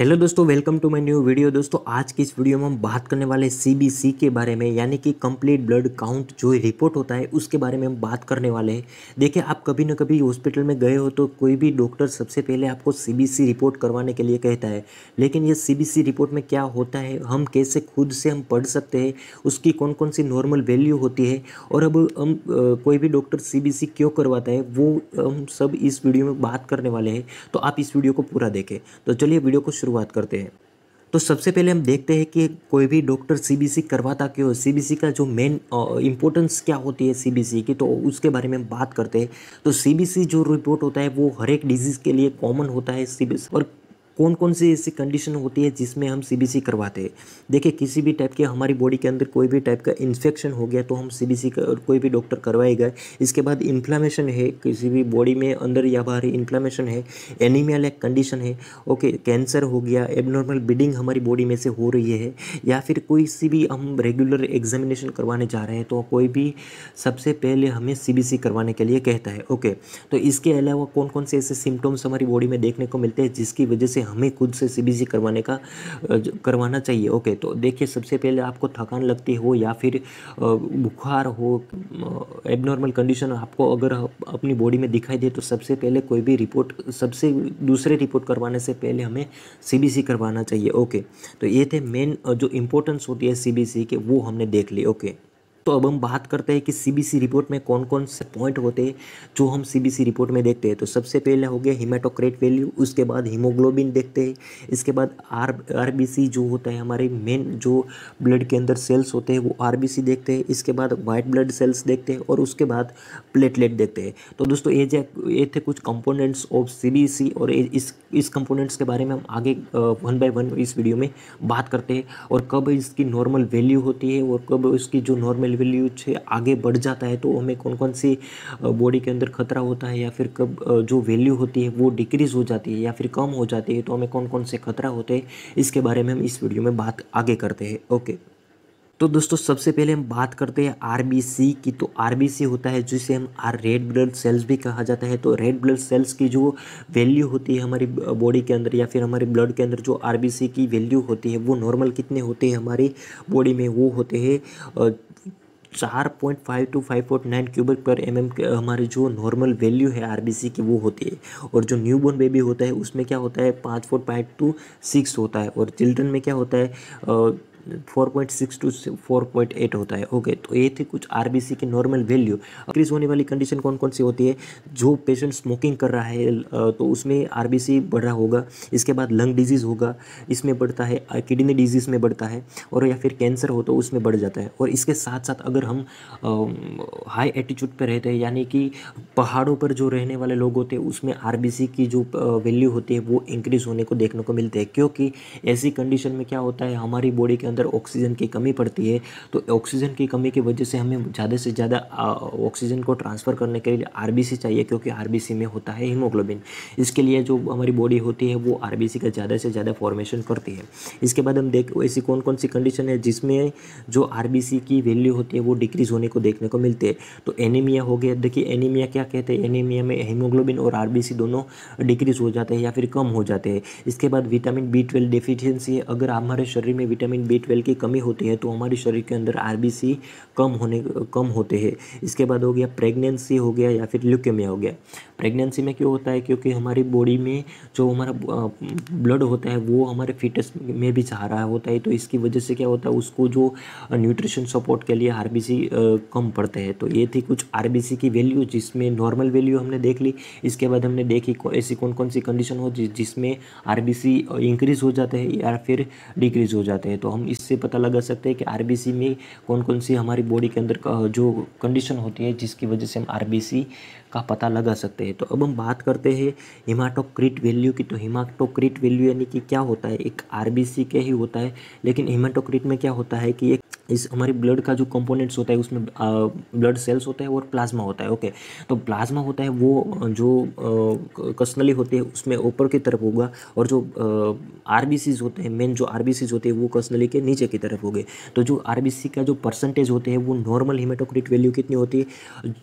Hello दोस्तों, welcome to my new video. दोस्तों आज की इस वीडियो में हम बात करने वाले सीबीसी के बारे में, यानी कि कंप्लीट ब्लड काउंट जो रिपोर्ट होता है उसके बारे में हम बात करने वाले हैं। देखिए, आप कभी ना कभी हॉस्पिटल में गए हो तो कोई भी डॉक्टर सबसे पहले आपको सीबीसी रिपोर्ट करवाने के लिए कहता है, लेकिन ये सीबीसी रिपोर्ट में क्या होता है, हम कैसे खुद से हम पढ़ सकते हैं, उसकी कौन कौन सी नॉर्मल वैल्यू होती है और अब हम कोई भी डॉक्टर सीबीसी क्यों करवाता है वो हम सब इस वीडियो में बात करने वाले हैं। तो आप इस वीडियो को पूरा देखें। तो चलिए वीडियो को शुरुआत करते हैं। तो सबसे पहले हम देखते हैं कि कोई भी डॉक्टर सीबीसी करवाता क्यों, सीबीसी का जो मेन इम्पोर्टेंस क्या होती है सीबीसी की, तो उसके बारे में हम बात करते हैं। तो सीबीसी जो रिपोर्ट होता है वो हर एक डिजीज़ के लिए कॉमन होता है सीबीसी, और कौन कौन सी ऐसी कंडीशन होती है जिसमें हम सीबीसी करवाते हैं। देखिए, किसी भी टाइप के हमारी बॉडी के अंदर कोई भी टाइप का इन्फेक्शन हो गया तो हम सीबीसी का कोई भी डॉक्टर करवाएगा। इसके बाद इन्फ्लामेशन है, किसी भी बॉडी में अंदर या बाहर इन्फ्लामेशन है, एनीमिया लाइक कंडीशन है, ओके, कैंसर हो गया, एबनॉर्मल ब्लीडिंग हमारी बॉडी में से हो रही है, या फिर कोई सी भी हम रेगुलर एग्जामिनेशन करवाने जा रहे हैं तो कोई भी सबसे पहले हमें सीबीसी करवाने के लिए कहता है। ओके, तो इसके अलावा कौन कौन से ऐसे सिम्टम्स हमारी बॉडी में देखने को मिलते हैं जिसकी वजह से हमें खुद से सीबीसी करवाना चाहिए। ओके, तो देखिए, सबसे पहले आपको थकान लगती हो या फिर बुखार हो, एबनॉर्मल कंडीशन आपको अगर अपनी बॉडी में दिखाई दे तो सबसे पहले कोई भी रिपोर्ट, सबसे दूसरे रिपोर्ट करवाने से पहले हमें सीबीसी करवाना चाहिए। ओके, तो ये थे मेन जो इम्पोर्टेंस होती है सीबीसी के, वो हमने देख ली। ओके, तो अब हम बात करते हैं कि सीबीसी रिपोर्ट में कौन कौन से पॉइंट होते हैं जो हम सीबीसी रिपोर्ट में देखते हैं। तो सबसे पहले हो गया हीमाटोक्रेट वैल्यू, उसके बाद हीमोग्लोबिन देखते हैं, इसके बाद आरबीसी जो होता है, हमारे मेन जो ब्लड के अंदर सेल्स होते हैं वो आरबीसी देखते हैं, इसके बाद वाइट ब्लड सेल्स देखते हैं और उसके बाद प्लेटलेट देखते हैं। तो दोस्तों ये थे कुछ कंपोनेंट्स ऑफ सीबीसी, और इस कंपोनेंट्स के बारे में हम आगे वन बाय वन इस वीडियो में बात करते हैं, और कब इसकी नॉर्मल वैल्यू होती है और कब उसकी जो नॉर्मल वैल्यू से आगे बढ़ जाता है तो हमें कौन कौन सी बॉडी के अंदर खतरा होता है, या फिर कब जो वैल्यू होती है वो डिक्रीज हो जाती है या फिर कम हो जाती है तो हमें कौन कौन से खतरा होते हैं, इसके बारे में हम इस वीडियो में बात आगे करते हैं। ओके, तो दोस्तों सबसे पहले हम बात करते हैं आरबीसी की। तो आरबीसी होता है जिसे हम रेड ब्लड सेल्स भी कहा जाता है। तो रेड ब्लड सेल्स की जो वैल्यू होती है हमारी बॉडी के अंदर या फिर हमारे ब्लड के अंदर, जो आरबीसी की वैल्यू होती है वो नॉर्मल कितने होते हैं हमारी बॉडी में, वो होते हैं 4.5 to 5.9 क्यूबिक पर mm हमारी जो नॉर्मल वैल्यू है आरबीसी की वो होती है। और जो न्यूबॉर्न बेबी होता है उसमें क्या होता है, 5.5 to 6 होता है, और चिल्ड्रन में क्या होता है 4.6 to 4.8 होता है। ओके, तो ये थे कुछ आरबीसी की नॉर्मल वैल्यू। डिक्रीज होने वाली कंडीशन कौन कौन सी होती है, जो पेशेंट स्मोकिंग कर रहा है तो उसमें आरबीसी बढ़ रहा होगा, इसके बाद लंग डिजीज़ होगा इसमें बढ़ता है, किडनी डिजीज़ में बढ़ता है, और या फिर कैंसर हो तो उसमें बढ़ जाता है। और इसके साथ साथ अगर हम हाई एटीट्यूड पर रहते हैं, यानी कि पहाड़ों पर जो रहने वाले लोग होते हैं, उसमें आरबीसी की जो वैल्यू होती है वो इंक्रीज होने को देखने को मिलते हैं, क्योंकि ऐसी कंडीशन में क्या होता है, हमारी बॉडी के अंदर ऑक्सीजन की कमी पड़ती है। तो ऑक्सीजन की कमी की वजह से हमें ज़्यादा से ज़्यादा ऑक्सीजन को ट्रांसफ़र करने के लिए आरबीसी चाहिए, क्योंकि आरबीसी में होता है हीमोग्लोबिन। इसके लिए जो हमारी बॉडी होती है वो आरबीसी का ज़्यादा से ज़्यादा फॉर्मेशन करती है। इसके बाद हम देख ऐसी कौन कौन सी कंडीशन है जिसमें जो आरबीसी की वैल्यू होती है वो डिक्रीज़ होने को देखने को मिलती है। तो एनीमिया हो गया। देखिए, एनीमिया क्या कहते हैं, एनीमिया में हीमोग्लोबिन और आरबीसी दोनों डिक्रीज़ हो जाते हैं या फिर कम हो जाते हैं। इसके बाद विटामिन B12 डेफिशिएंसी, अगर हमारे शरीर में विटामिन B12 की कमी होती है तो हमारे शरीर के अंदर आरबीसी कम होते हैं। इसके बाद हो गया प्रेगनेंसी हो गया या फिर ल्यूकेमिया हो गया। प्रेगनेंसी में क्यों होता है, क्योंकि हमारी बॉडी में जो हमारा ब्लड होता है वो हमारे फीटस में भी जा रहा होता है, तो इसकी वजह से क्या होता है, उसको जो न्यूट्रिशन सपोर्ट के लिए आरबीसी कम पड़ते हैं। तो ये थी कुछ आरबीसी की वैल्यू, जिसमें नॉर्मल वैल्यू हमने देख ली। इसके बाद हमने देखी ऐसी कौन कौन सी कंडीशन हो जिसमें आरबीसी इंक्रीज़ हो जाते हैं या फिर डिक्रीज़ हो जाते हैं। तो हम इससे पता लगा सकते हैं कि आरबीसी में कौन कौन सी हमारी बॉडी के अंदर जो कंडीशन होती है जिसकी वजह से हम आरबीसी का पता लगा सकते हैं। तो अब हम बात करते हैं हीमाटोक्रिट वैल्यू की। तो हीमाटोक्रिट वैल्यू यानी कि क्या होता है, एक आरबीसी के ही होता है, लेकिन हीमाटोक्रिट में क्या होता है कि एक इस हमारी ब्लड का जो कंपोनेंट्स होता है उसमें ब्लड सेल्स होते हैं और प्लाज्मा होता है। ओके, तो प्लाज्मा होता है वो जो कसनली होते हैं उसमें ऊपर की तरफ होगा, और जो आरबीसीज होते हैं, मेन जो आरबीसीज होते हैं वो कसनली के नीचे की तरफ होंगे। तो जो आरबीसी का जो परसेंटेज होते हैं वो नॉर्मल हीमेटोक्रिट वैल्यू कितनी होती है,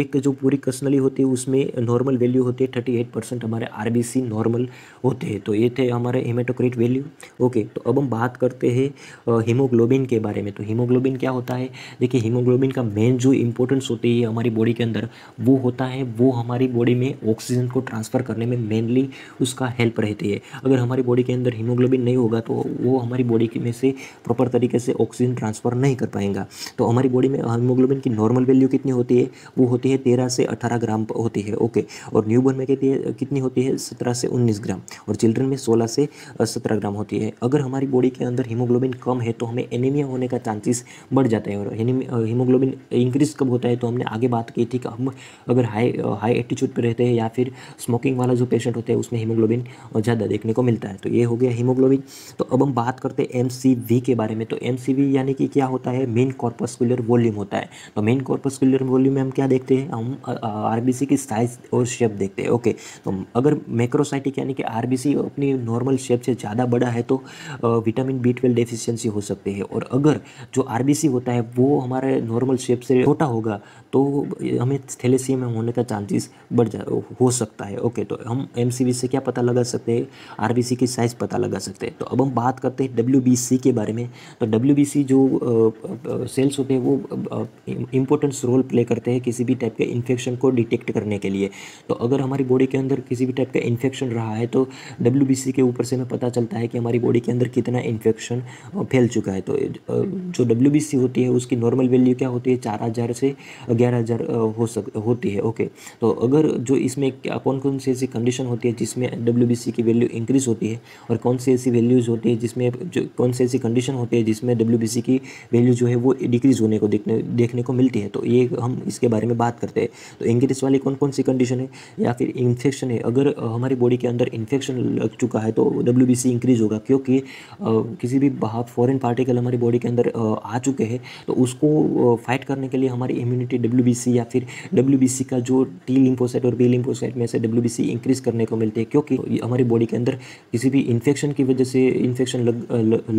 एक जो पूरी कसनली होती है उसमें नॉर्मल वैल्यू होती है 38% हमारे आरबीसी नॉर्मल होते हैं। तो ये थे हमारे हीमेटोक्रिट वैल्यू। ओके, तो अब हम बात करते हैं हीमोग्लोबिन के बारे में। तो हीमोग्लोबिन क्या होता है, देखिए हीमोग्लोबिन का मेन जो इंपॉर्टेंस होती है हमारी बॉडी के अंदर वो होता है, वो हमारी बॉडी में ऑक्सीजन को ट्रांसफ़र करने में मेनली उसका हेल्प रहती है। अगर हमारी बॉडी के अंदर हीमोग्लोबिन नहीं होगा तो वो हमारी बॉडी में से प्रॉपर तरीके से ऑक्सीजन ट्रांसफ़र नहीं कर पाएगा। तो हमारी बॉडी में हीमोग्लोबिन की नॉर्मल वैल्यू कितनी होती है, वो होती है 13 से 18 ग्राम होती है। ओके, और न्यूबॉर्न में कितनी होती है, 17 से 19 ग्राम, और चिल्ड्रन में 16 से 17 ग्राम होती है। अगर हमारी बॉडी के अंदर हीमोग्लोबिन कम है तो हमें एनीमिया होने का चांसेस बढ़ जाता है। और हीमोग्लोबिन इंक्रीज़ कब होता है, तो हमने आगे बात की थी कि हम अगर हाई एटीट्यूड पर रहते हैं या फिर स्मोकिंग वाला जो पेशेंट होते हैं उसमें हीमोग्लोबिन ज़्यादा देखने को मिलता है। तो ये हो गया हीमोग्लोबिन। तो अब हम बात करते हैं MCV के बारे में। तो MCV यानी कि क्या होता है, मेन कॉर्पस्कुलर वॉल्यूम होता है। तो मेन कॉर्पस्कुलर वॉल्यूम में हम क्या देखते हैं, हम आरबीसी की साइज और शेप देखते हैं। ओके, तो अगर मैक्रोसाइटिक यानी कि आरबीसी अपनी नॉर्मल शेप से ज़्यादा बड़ा है तो विटामिन B12 डेफिशिएंसी हो सकती है, और अगर जो आरबीसी होता है वो हमारे नॉर्मल शेप से छोटा होगा तो हमें थैलेसीमिया होने का चांसेस बढ़ हो सकता है। ओके, तो हम MCV से क्या पता लगा सकते हैं, आरबीसी की साइज़ पता लगा सकते हैं। तो अब हम बात करते हैं WBC के बारे में। तो WBC जो सेल्स होते हैं वो इम्पोर्टेंट रोल प्ले करते हैं किसी भी टाइप के इन्फेक्शन को डिटेक्ट करने के लिए। तो अगर हमारी बॉडी के अंदर किसी भी टाइप का इन्फेक्शन रहा है तो WBC के ऊपर से हमें पता चलता है कि हमारी बॉडी के अंदर कितना इन्फेक्शन फैल चुका है। तो जो WBC होती है उसकी नॉर्मल वैल्यू क्या होती है, 4000 से 11000 होती है। ओके, तो अगर जो इसमें कौन कौन सी ऐसी कंडीशन होती है जिसमें WBC की वैल्यू इंक्रीज़ होती है, और कौन सी ऐसी वैल्यूज़ होती है जिसमें कौन सी ऐसी कंडीशन होती है जिसमें WBC की वैल्यू जो है वो डिक्रीज़ होने को देखने को मिलती है, तो ये हम इसके बारे में बात करते हैं। तो इंक्रीज वाली कौन कौन सी कंडीशन है या फिर इन्फेक्शन है, अगर हमारी बॉडी के अंदर इन्फेक्शन लग चुका है तो WBC इंक्रीज होगा, क्योंकि किसी भी बाहर फॉरेन पार्टिकल हमारी बॉडी के अंदर आ चुके हैं तो उसको फाइट करने के लिए हमारी इम्यूनिटी WBC या फिर WBC का जो T लिम्फोसाइट और B लिम्फोसाइट में से WBC इंक्रीज करने को मिलते हैं, क्योंकि हमारी बॉडी के अंदर किसी भी इन्फेक्शन की वजह से इन्फेक्शन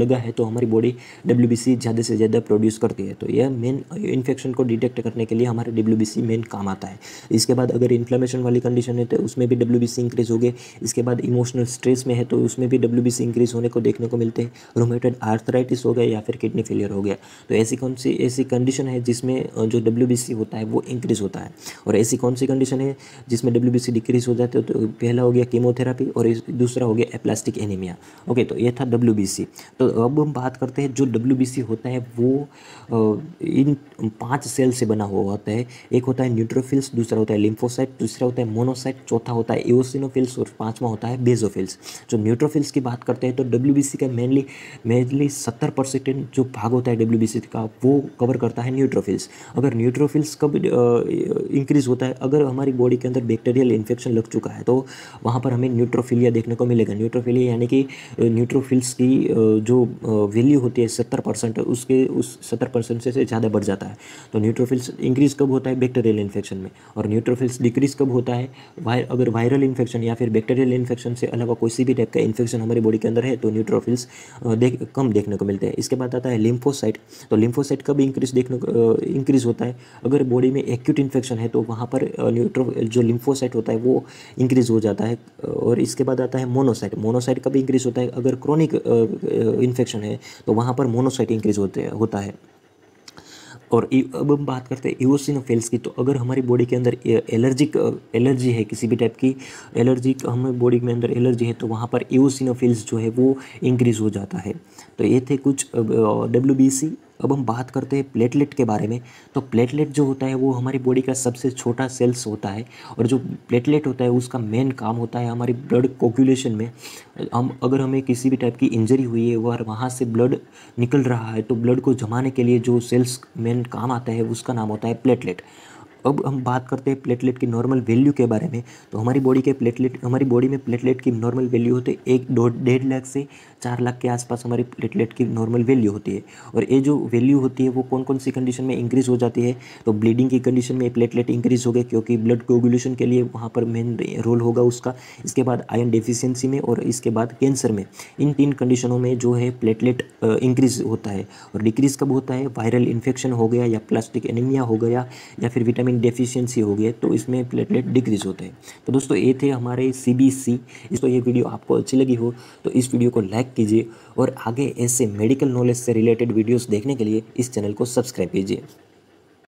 लगा है तो हमारी बॉडी WBC ज़्यादा से ज़्यादा प्रोड्यूस करती है। तो यह मेन इन्फेक्शन को डिटेक्ट करने के लिए हमारे WBC मेन काम आता है। इसके बाद अगर इन्फ्लेमेशन वाली कंडीशन है तो उसमें भी WBC इंक्रीज हो गए। इसके बाद इमोशनल स्ट्रेस में है तो उसमें भी WBC इंक्रीज होने को देखने को मिलते हैं। रोमेटॉइड आर्थराइटिस हो गया या फिर किडनी फेलियर हो गया, तो ऐसी कौन सी ऐसी कंडीशन है जिसमें जो WBC होता है वो इंक्रीज होता है, और ऐसी कौन सी कंडीशन है जिसमें WBC डिक्रीज हो जाते हो। तो पहला हो गया कीमोथेरापी और दूसरा हो गया एप्लास्टिक एनीमिया। ओके, तो ये था WBC। तो अब हम बात करते हैं जो WBC होता है वो इन 5 सेल से बना हुआ होता है। एक होता है न्यूट्रोफिल्स, दूसरा होता है लिम्फोसाइट, तीसरा होता है मोनोसाइट, चौथा होता है एओसिनोफिल्स और 5वां होता है बेसोफिल्स। जो न्यूट्रोफिल्स की बात करते हैं तो WBC का मेनली 70% जो भाग होता है WBC का वो कवर करता है न्यूट्रोफिल्स। अगर न्यूट्रोफिल्स कब इंक्रीज होता है, अगर हमारी बॉडी के अंदर बैक्टीरियल इन्फेक्शन लग चुका है तो वहाँ पर हमें न्यूट्रोफिलिया देखने को मिलेगा। न्यूट्रोफिलिया यानी कि न्यूट्रोफिल्स की जो वैल्यू होती है 70%, उसके उस 70% से ज़्यादा बढ़ जाता है। तो न्यूट्रोफिल्स इंक्रीज कब होता है, बैक्टीरियल इन्फेक्शन में, और न्यूट्रोफिल्स डिक्रीज कब होता है, अगर वायरल इन्फेक्शन या फिर बैक्टीरियल इन्फेक्शन से अलावा कोई भी टाइप का इन्फेक्शन हमारी बॉडी के अंदर है तो न्यूट्रोफिल्स कम देखने को मिलते हैं। इसके बाद आता है लिम्फोसाइट। तो लिम्फोसाइट कब इंक्रीज होता है, अगर बॉडी में एक्यूट इन्फेक्शन है तो वहाँ पर जो लिम्फोसाइट होता है वो इंक्रीज हो जाता है। और इसके बाद आता है मोनोसाइट। मोनोसाइट कब इंक्रीज होता है, अगर क्रॉनिक इन्फेक्शन है तो वहाँ पर मोनोसाइट इंक्रीज होता है। और अब हम बात करते हैं एओसिनोफिल्स की। तो अगर हमारी बॉडी के अंदर एलर्जी है, किसी भी टाइप की एलर्जी हमारी बॉडी में अंदर एलर्जी है तो वहाँ पर एओसिनोफिल्स जो है वो इंक्रीज़ हो जाता है। तो ये थे कुछ WBC। अब हम बात करते हैं प्लेटलेट के बारे में। तो प्लेटलेट जो होता है वो हमारी बॉडी का सबसे छोटा सेल्स होता है, और जो प्लेटलेट होता है उसका मेन काम होता है हमारी ब्लड कोगुलेशन में। हम अगर हमें किसी भी टाइप की इंजरी हुई है और वहाँ से ब्लड निकल रहा है तो ब्लड को जमाने के लिए जो सेल्स मेन काम आता है उसका नाम होता है प्लेटलेट। अब हम बात करते हैं प्लेटलेट की नॉर्मल वैल्यू के बारे में। तो हमारी बॉडी में प्लेटलेट की नॉर्मल वैल्यू होती है 1.5 लाख से 4 लाख के आसपास हमारी प्लेटलेट की नॉर्मल वैल्यू होती है। और ये जो वैल्यू होती है वो कौन कौन सी कंडीशन में इंक्रीज़ हो जाती है, तो ब्लीडिंग की कंडीशन में प्लेटलेट इंक्रीज़ हो गए क्योंकि ब्लड कोगुलेशन के लिए वहाँ पर मेन रोल होगा उसका। इसके बाद आयरन डेफिशिएंसी में और इसके बाद कैंसर में, इन 3 कंडीशनों में जो है प्लेटलेट इंक्रीज़ होता है। और डिक्रीज़ कब होता है, वायरल इन्फेक्शन हो गया या प्लास्टिक एनीमिया हो गया या फिर विटामिन डेफिशिएंसी हो गया, तो इसमें प्लेटलेट डिक्रीज़ होते हैं। तो दोस्तों ये थे हमारे CBC। इसको ये वीडियो आपको अच्छी लगी हो तो इस वीडियो को लाइक कीजिए और आगे ऐसे मेडिकल नॉलेज से रिलेटेड वीडियोज़ देखने के लिए इस चैनल को सब्सक्राइब कीजिए।